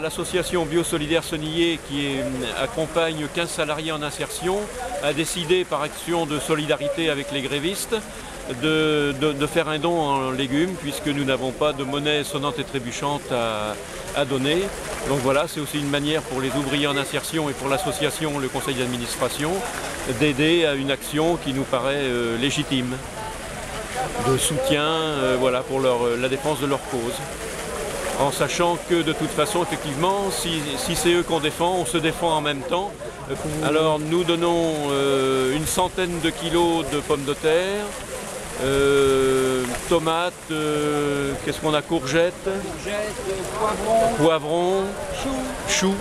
L'association Biosolidaire Sénillé, qui accompagne 15 salariés en insertion, a décidé par action de solidarité avec les grévistes de faire un don en légumes, puisque nous n'avons pas de monnaie sonnante et trébuchante à donner. Donc voilà, c'est aussi une manière pour les ouvriers en insertion et pour l'association, le conseil d'administration, d'aider à une action qui nous paraît légitime, de soutien voilà, pour la défense de leur cause. En sachant que de toute façon, effectivement, si c'est eux qu'on défend, on se défend en même temps. Alors nous donnons une centaine de kilos de pommes de terre, tomates, qu'est-ce qu'on a, courgettes, poivrons, choux.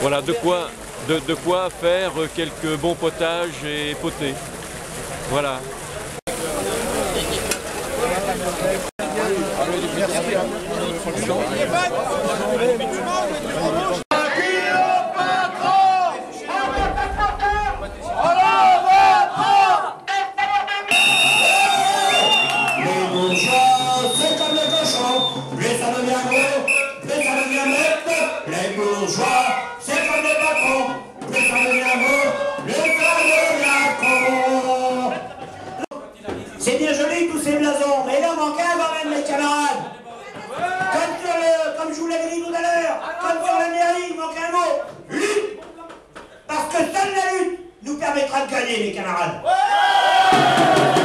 Voilà, de quoi faire quelques bons potages et potés. Voilà. Les bourgeois, c'est comme les patrons, les salariés, C'est bien joli tous ces blasons, mais il en manque un quand même, mes camarades. Comme je vous l'avais dit tout à l'heure, comme sur la mairie, il manque un mot, lutte. Parce que seule la lutte nous permettra de gagner, mes camarades. Ouais.